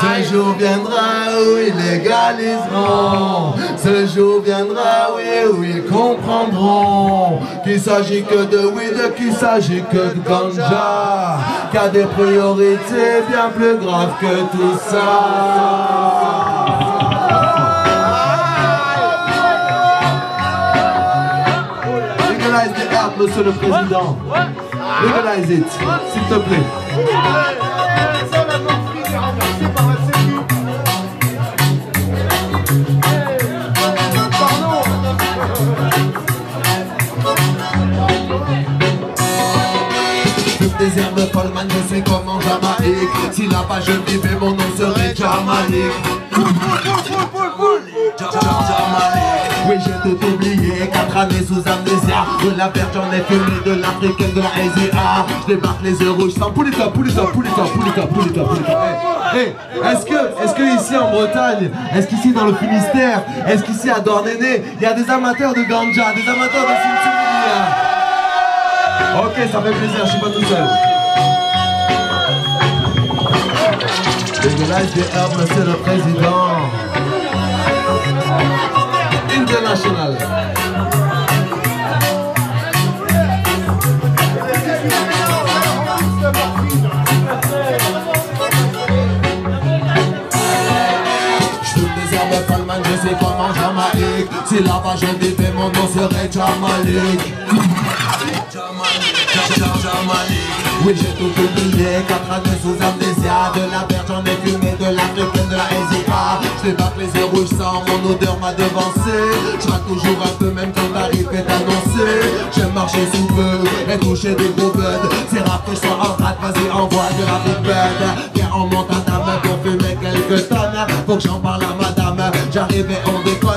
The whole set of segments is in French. Ce jour viendra où ils légaliseront, ce jour viendra oui, où ils comprendront qu'il s'agit que de weed, qu'il s'agit que de ganja, qu'à des priorités bien plus graves que tout ça. Legalize the herb, monsieur le président. Legalize it, s'il te plaît. Toutes les herbes Polman, je sais comment Jamaïque. Si là-bas je vivais, mon nom serait Jamaïque. Oui, j'ai tout oublié, 4 années sous amnésia. De la verte, j'en ai fumé, de l'africaine, de l'Asia. Je débarque les yeux rouges sans poulita, poulita, poulita, poulita, poulita, poulita. Hey, est-ce que ici en Bretagne, est-ce qu'ici dans le Finistère, est-ce qu'ici à Douarnenez, il y a des amateurs de ganja, des amateurs de cimetière? Ok, ça fait plaisir, je suis pas tout seul. Dégueulasse des herbes, monsieur le président. International. Je fume des herbes Palman, je sais comment Jamaïque. Si là-bas je vivais, mon nom serait Jamaïque. Oui, j'ai tout oublié, 4 années sous amnésia. De la verte, j'en ai fumé, de l'africaine, de la Asia. Je débarque les yeux rouges sans, mon odeur m'a devancé. Je rate toujours un peu même quand Paris fait annoncer. J'aime marcher sous peu et toucher des gros buds. C'est rafraîchissant en rate, vas-y envoie de la big bud. Viens on monte à ta main pour fumer quelques tonnes. Faut que j'en parle à madame, j'arrive et on décolle.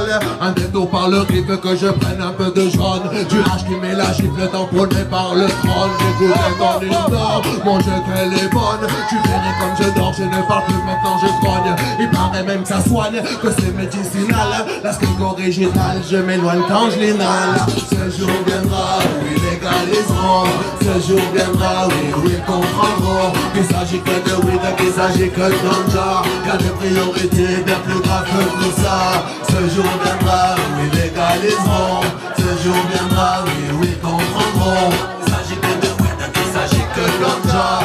Un détour par le rive que je prenne un peu de jaune. Du hache qui met la gifle tamponné par le trône. J'écoute dans une norme, mon jeu qu'elle est bonne. Tu verrais comme je dors, je ne parle plus maintenant je grogne. Il paraît même que ça soigne, que c'est médicinal. La skunk originale, je m'éloigne quand je l'inhale. Ce jour viendra où ils légaliseront, ce jour viendra où ils comprendront qu'il s'agit que de weed, qu'il s'agit que de ganja, car des priorités bien plus graves que tout ça. Ce jour viendra où ils légaliseront, ce jour viendra où ils comprendront qu'il s'agit que de weed, qu'il s'agit que de ganja.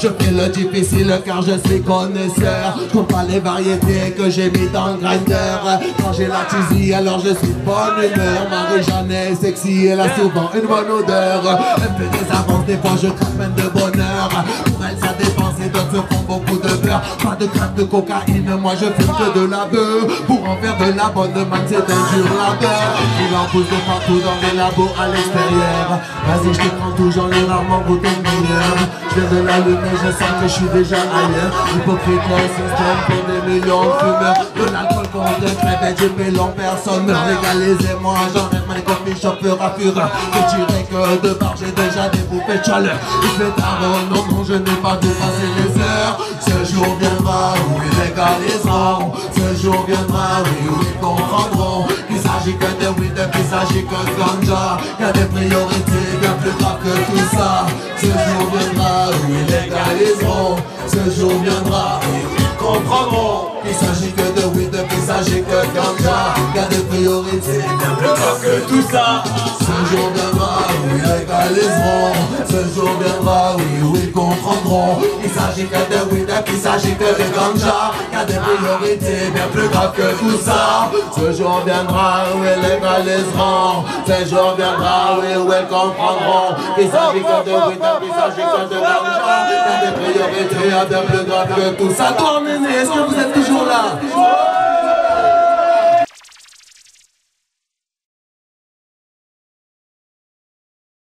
Je fais le difficile car je suis connaisseur. Je compte pas les variétés que j'ai mis dans le grinder. Quand j'ai la tizzy alors je suis de bonne humeur. Marie-Jeanne est sexy, elle a souvent une bonne odeur. Elle me fait des avances, des fois je craque même de bonheur. Pour elle ça dépense et d'autres se font beaucoup de beurre. Pas de craque de cocaïne, moi je fume que de la bœuf. Pour en faire de la bonne man c'est un dur labeur. Il en pousse de partout dans les labos à l'extérieur. Vas-y je te prends tout, j'en ai rarement goûté une meilleure. Je viens de la lune. Je sens que je suis déjà ailleurs. Hypocrite, système pour des millions de fumeurs. De l'alcool qu'on de crève du melon, personne me légalisez-moi. J'en ai ma copie, chauffeur à fureur. Que tu que de bar, j'ai déjà des bouffées de chaleur. Il fait tard, non, non, je n'ai pas dépassé les heures. Ce jour viendra où ils légaliseront, ce jour viendra oui, où ils comprendront qu'il s'agit que de weed, qu'il s'agit que de ganja, qu'il y a des priorités bien plus graves que tout ça. Ce jour viendra où ils légaliseront, ce jour viendra où ils comprendront qu'il s'agit que de weed, qu'il s'agit que de ganja, qu'il y a des priorités bien plus graves que tout ça. Ce jour viendra où ils légaliseront, ce jour viendra où ils comprendront qu'il s'agit que de weed, qu'il s'agit que de ganja, qu'il y a des priorités bien plus graves que tout ça. Ce jour viendra où ils légaliseront, ce jour viendra où ils comprendront qu'il s'agit que de weed, qu'il s'agit que de ganja, qu'il y a des priorités bien plus graves que tout ça. Douarnenez, est-ce que vous êtes toujours là?